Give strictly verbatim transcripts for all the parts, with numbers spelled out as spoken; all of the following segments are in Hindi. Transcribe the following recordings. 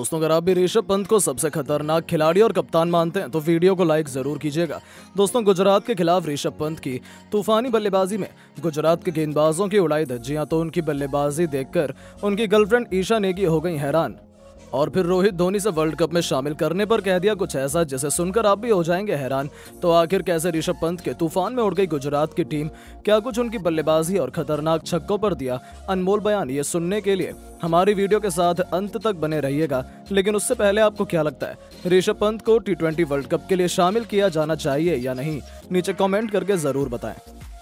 दोस्तों अगर आप भी ऋषभ पंत को सबसे खतरनाक खिलाड़ी और कप्तान मानते हैं तो वीडियो को लाइक जरूर कीजिएगा। दोस्तों गुजरात के खिलाफ ऋषभ पंत की तूफानी बल्लेबाजी में गुजरात के गेंदबाजों की उड़ाई धज्जियां, तो उनकी बल्लेबाजी देखकर उनकी गर्लफ्रेंड ईशा नेगी हो गई हैरान, और फिर रोहित धोनी से वर्ल्ड कप में शामिल करने पर कह दिया कुछ ऐसा जिसे सुनकर आप भी हो जाएंगे हैरान। तो आखिर कैसे ऋषभ पंत के तूफान में उड़ गई गुजरात की टीम, क्या कुछ उनकी बल्लेबाजी और खतरनाक छक्कों पर दिया अनमोल बयान, ये सुनने के लिए हमारी वीडियो के साथ अंत तक बने रहिएगा। लेकिन उससे पहले आपको क्या लगता है, ऋषभ पंत को टी ट्वेंटी वर्ल्ड कप के लिए शामिल किया जाना चाहिए या नहीं, नीचे कॉमेंट करके जरूर बताएं।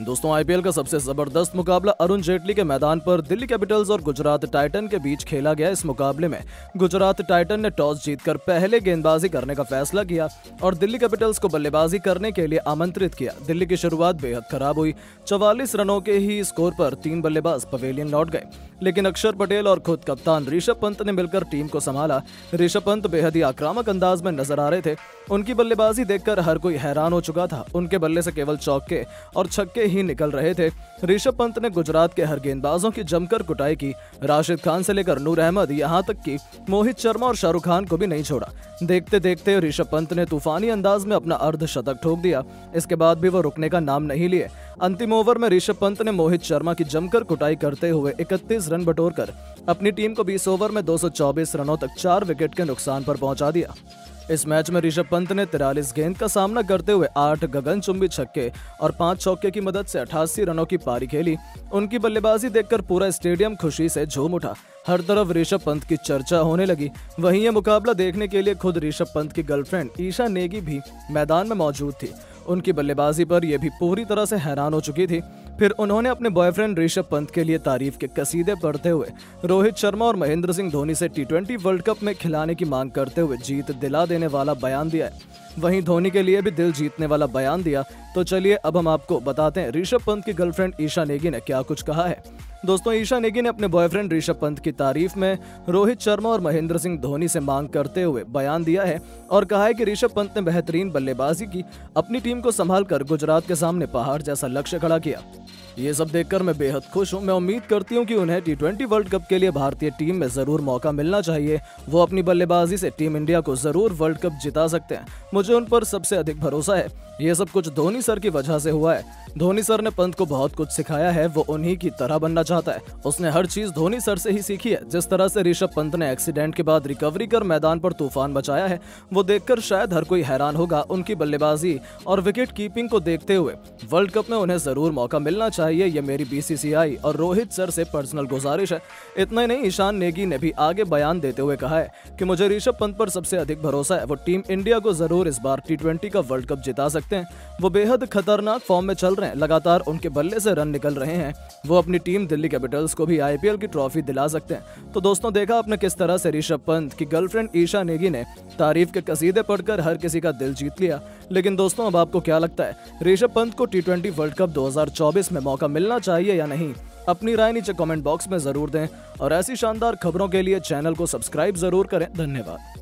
दोस्तों आई पी एल का सबसे जबरदस्त मुकाबला अरुण जेटली के मैदान पर दिल्ली कैपिटल्स और गुजरात टाइटन के बीच खेला गया। इस मुकाबले में गुजरात टाइटन ने टॉस जीतकर पहले गेंदबाजी करने का फैसला किया और दिल्ली कैपिटल्स को बल्लेबाजी करने के लिए आमंत्रित किया। दिल्ली की शुरुआत बेहद खराब हुई, चवालीस रनों के ही स्कोर पर तीन बल्लेबाज पवेलियन लौट गए, लेकिन अक्षर पटेल और खुद कप्तान ऋषभ पंत ने मिलकर टीम को संभाला। ऋषभ पंत बेहद ही आक्रामक अंदाज में नजर आ रहे थे, उनकी बल्लेबाजी देखकर हर कोई हैरान हो चुका था। उनके बल्ले से केवल चौके और छक्के ही निकल रहे थे। ऋषभ पंत ने गुजरात के हर गेंदबाजों की जमकर कुटाई की, राशिद खान से लेकर नूर अहमद, यहां तक कि मोहित शर्मा और शाहरुख खान को भी नहीं छोड़ा। देखते देखते ऋषभ पंत ने तूफानी अंदाज में अपना अर्धशतक ठोक दिया। इसके बाद भी वो रुकने का नाम नहीं लिए। अंतिम ओवर में ऋषभ पंत ने मोहित शर्मा की जमकर कुटाई करते हुए इकतीस रन बटोरकर अपनी टीम को बीस ओवर में दो सौ चौबीस रनों तक चार विकेट के नुकसान पर पहुंचा दिया। इस मैच में ऋषभ पंत ने तिरालीस गेंद का सामना करते हुए आठ गगनचुंबी छक्के और पांच चौके की मदद से अठासी रनों की पारी खेली। उनकी बल्लेबाजी देखकर पूरा स्टेडियम खुशी से झूम उठा, हर तरफ ऋषभ पंत की चर्चा होने लगी। वहीं ये मुकाबला देखने के लिए खुद ऋषभ पंत की गर्लफ्रेंड ईशा नेगी भी मैदान में मौजूद थी। उनकी बल्लेबाजी पर यह भी पूरी तरह से हैरान हो चुकी थी। फिर उन्होंने अपने बॉयफ्रेंड ऋषभ पंत के लिए तारीफ के कसीदे पढ़ते हुए रोहित शर्मा और महेंद्र सिंह धोनी से टी ट्वेंटी वर्ल्ड कप में खिलाने की मांग करते हुए जीत दिला देने वाला बयान दिया है। वहीं धोनी के लिए भी दिल जीतने वाला बयान दिया। तो चलिए अब हम आपको बताते हैं ऋषभ पंत की गर्लफ्रेंड ईशा नेगी ने क्या कुछ कहा है। दोस्तों ईशा नेगी ने अपने बॉयफ्रेंड ऋषभ पंत की तारीफ में रोहित शर्मा और महेंद्र सिंह धोनी से मांग करते हुए बयान दिया है और कहा है कि ऋषभ पंत ने बेहतरीन बल्लेबाजी की, अपनी टीम को संभालकर गुजरात के सामने पहाड़ जैसा लक्ष्य खड़ा किया। ये सब देखकर मैं बेहद खुश हूँ। मैं उम्मीद करती हूँ कि उन्हें टी ट्वेंटी वर्ल्ड कप के लिए भारतीय टीम में ज़रूर मौका मिलना चाहिए। वो अपनी बल्लेबाजी से टीम इंडिया को ज़रूर वर्ल्ड कप जिता सकते हैं। मुझे उन पर सबसे अधिक भरोसा है। ये सब कुछ धोनी सर की वजह से हुआ है। धोनी सर ने पंत को बहुत कुछ सिखाया है। वो उन्हीं की तरह बनना चाहता है। उसने हर चीज़ धोनी सर से ही सीखी है। जिस तरह से ऋषभ पंत ने एक्सीडेंट के बाद रिकवरी कर मैदान पर तूफान मचाया है, वो देखकर शायद हर कोई हैरान होगा। उनकी बल्लेबाजी और विकेट कीपिंग को देखते हुए वर्ल्ड कप में उन्हें ज़रूर मौका मिलना चाहिए। ये मेरी बी सी सी आई और रोहित सर से पर्सनल गुजारिश है। इतना ही नहीं, ईशान नेगी ने भी आगे बयान देते हुए कहा है कि मुझे ऋषभ पंत पर सबसे अधिक भरोसा है। वो टीम इंडिया को जरूर इस बार टी ट्वेंटी का वर्ल्ड कप जिता सकते हैं। वो बेहद खतरनाक फॉर्म में चल रहे हैं, लगातार उनके बल्ले से रन निकल रहे हैं। वो अपनी टीम दिल्ली कैपिटल्स को भी आई पी एल की ट्रॉफी दिला सकते हैं। तो दोस्तों देखा आपने किस तरह से ऋषभ पंत की गर्लफ्रेंड ईशा नेगी ने तारीफ के कसीदे पढ़कर हर किसी का दिल जीत लिया। लेकिन दोस्तों अब आपको क्या लगता है, ऋषभ पंत को टी ट्वेंटी वर्ल्ड कप दो हज़ार चौबीस में मौका मिलना चाहिए या नहीं? अपनी राय नीचे कमेंट बॉक्स में जरूर दें और ऐसी शानदार खबरों के लिए चैनल को सब्सक्राइब जरूर करें। धन्यवाद।